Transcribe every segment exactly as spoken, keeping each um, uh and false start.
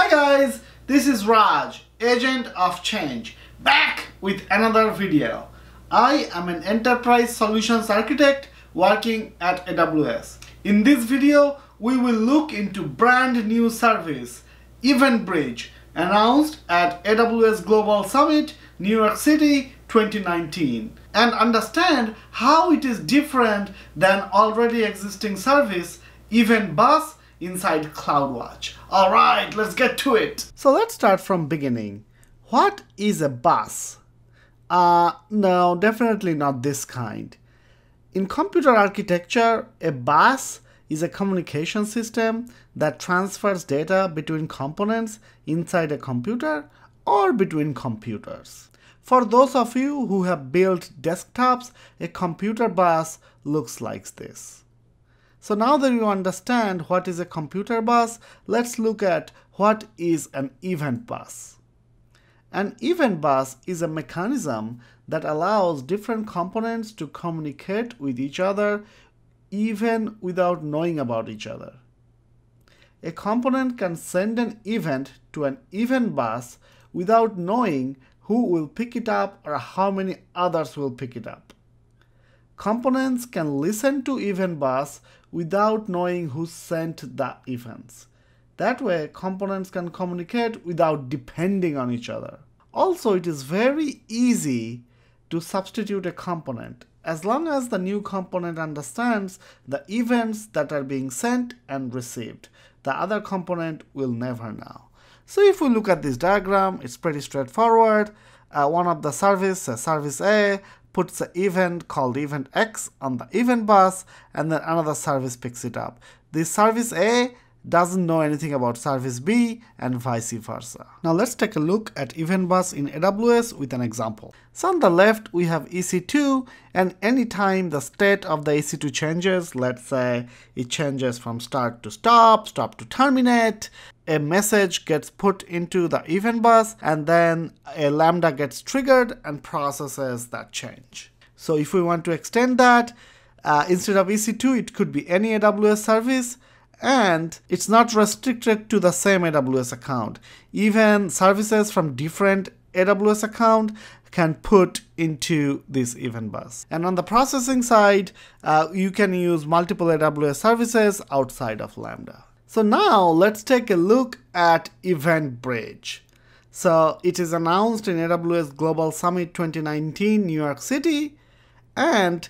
Hi guys, this is Raj, Agent of Change, back with another video. I am an Enterprise Solutions Architect working at A W S. In this video, we will look into brand new service, EventBridge, announced at A W S Global Summit, New York City twenty nineteen, and understand how it is different than already existing service, EventBus, inside CloudWatch. All right, let's get to it. So let's start from beginning. What is a bus? Uh, no, definitely not this kind. In computer architecture, a bus is a communication system that transfers data between components inside a computer or between computers. For those of you who have built desktops, a computer bus looks like this. So now that you understand what is a computer bus, let's look at what is an event bus. An event bus is a mechanism that allows different components to communicate with each other even without knowing about each other. A component can send an event to an event bus without knowing who will pick it up or how many others will pick it up. Components can listen to EventBus without knowing who sent the events. That way, components can communicate without depending on each other. Also, it is very easy to substitute a component as long as the new component understands the events that are being sent and received. The other component will never know. So if we look at this diagram, it's pretty straightforward. Uh, one of the service, uh, service A, puts an event called event X on the event bus, and then another service picks it up. This service A doesn't know anything about service B and vice versa. Now let's take a look at EventBus in A W S with an example. So on the left, we have E C two, and anytime the state of the E C two changes, let's say it changes from start to stop, stop to terminate, a message gets put into the event bus, and then a Lambda gets triggered and processes that change. So if we want to extend that, uh, instead of E C two, it could be any A W S service, and it's not restricted to the same A W S account. Even services from different A W S account can put into this event bus. And on the processing side, uh, you can use multiple A W S services outside of Lambda. So now let's take a look at EventBridge. So it is announced in A W S Global Summit twenty nineteen, New York City, and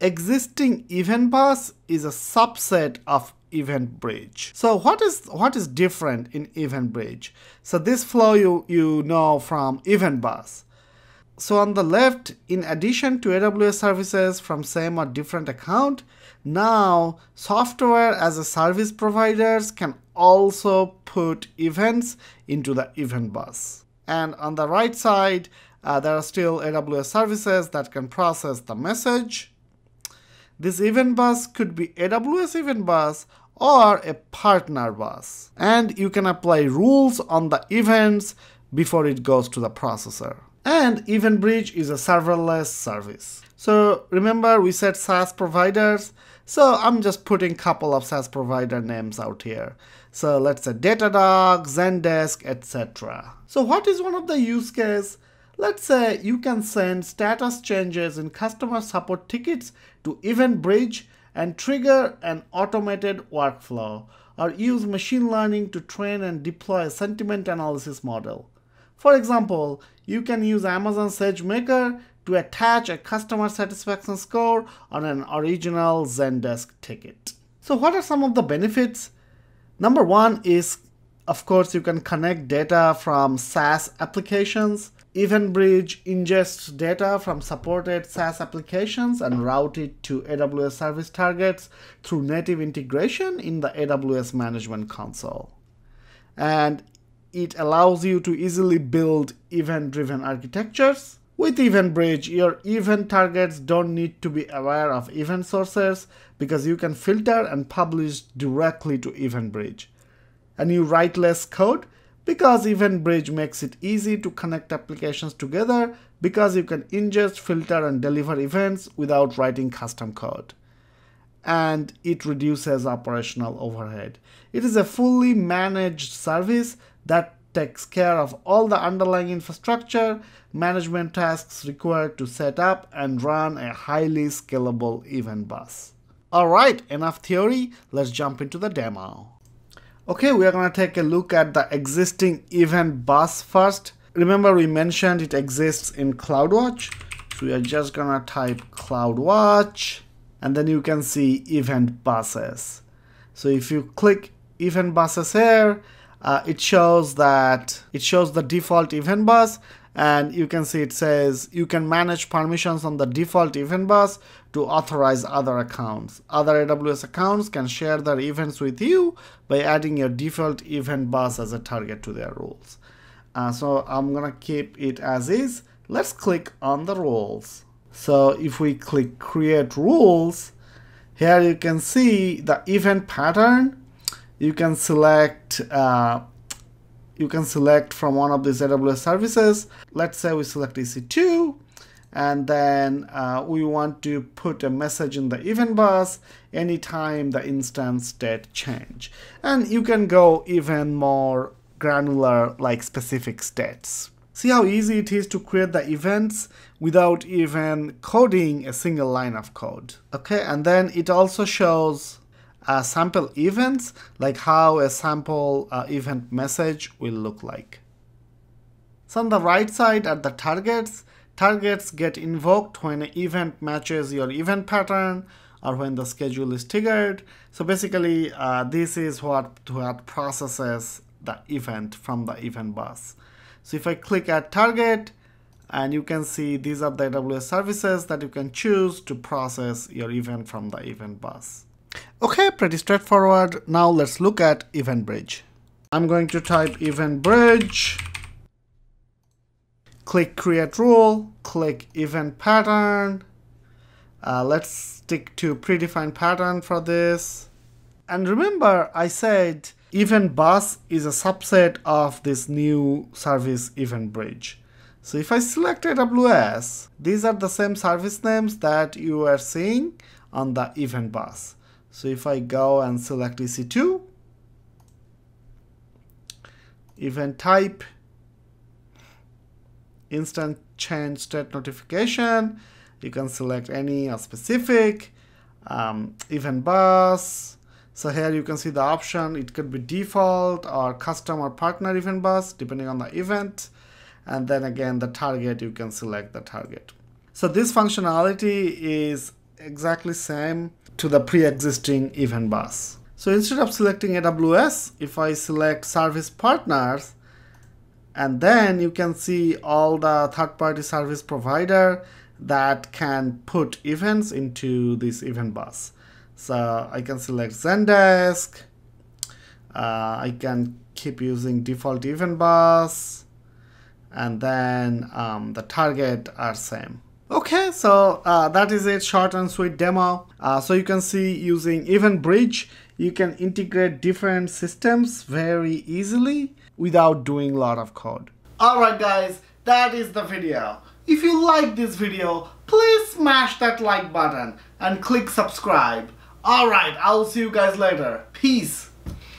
existing EventBus is a subset of EventBridge. So what is what is different in EventBridge? So this flow you, you know from EventBus. So on the left, in addition to A W S services from same or different account, now software as a service providers can also put events into the event bus. And on the right side, uh, there are still A W S services that can process the message. This event bus could be A W S event bus or a partner bus. And you can apply rules on the events before it goes to the processor. And EventBridge is a serverless service. So remember we said SaaS providers. So I'm just putting a couple of SaaS provider names out here. So let's say Datadog, Zendesk, et cetera. So what is one of the use cases? Let's say you can send status changes in customer support tickets to EventBridge and trigger an automated workflow, or use machine learning to train and deploy a sentiment analysis model. For example, you can use Amazon SageMaker to attach a customer satisfaction score on an original Zendesk ticket. So what are some of the benefits? Number one is, of course, you can connect data from SaaS applications. EventBridge ingests data from supported SaaS applications and route it to A W S service targets through native integration in the A W S Management Console. And it allows you to easily build event-driven architectures. With EventBridge, your event targets don't need to be aware of event sources because you can filter and publish directly to EventBridge. And you write less code because EventBridge makes it easy to connect applications together because you can ingest, filter, and deliver events without writing custom code. And it reduces operational overhead. It is a fully managed service that takes care of all the underlying infrastructure management tasks required to set up and run a highly scalable event bus. All right, enough theory, let's jump into the demo. Okay, we are going to take a look at the existing event bus first. Remember we mentioned it exists in CloudWatch. So we are just going to type CloudWatch and then you can see event buses. So if you click event buses here, uh, it shows that it shows the default event bus, and you can see it says you can manage permissions on the default event bus to authorize other accounts. Other A W S accounts can share their events with you by adding your default event bus as a target to their roles. Uh, so I'm gonna keep it as is. Let's click on the roles. So if we click create rules, here you can see the event pattern. You can select uh, you can select from one of these A W S services. Let's say we select E C two, and then uh, we want to put a message in the event bus anytime the instance state change. And you can go even more granular, like specific states. See how easy it is to create the events without even coding a single line of code. Okay, and then it also shows Uh, sample events, like how a sample uh, event message will look like. So on the right side are the targets. Targets get invoked when an event matches your event pattern or when the schedule is triggered. So basically uh, this is what, what processes the event from the event bus. So if I click at target, and you can see these are the A W S services that you can choose to process your event from the event bus. Okay, pretty straightforward. Now let's look at EventBridge. I'm going to type EventBridge, click create rule, click event pattern. Uh, let's stick to predefined pattern for this. And remember I said event bus is a subset of this new service EventBridge. So if I select A W S, these are the same service names that you are seeing on the event bus. So if I go and select E C two, event type, instant change state notification, you can select any or specific, um, event bus. So here you can see the option, it could be default or custom or partner event bus, depending on the event. And then again, the target, you can select the target. So this functionality is exactly same to the pre-existing event bus. So instead of selecting A W S, if I select service partners, and then you can see all the third-party service provider that can put events into this event bus. So I can select Zendesk, uh, I can keep using default event bus, and then um, the target are same. Okay, so uh, that is it, short and sweet demo. Uh, so you can see using EventBridge, you can integrate different systems very easily without doing a lot of code. All right guys, that is the video. If you like this video, please smash that like button and click subscribe. All right, I'll see you guys later. Peace.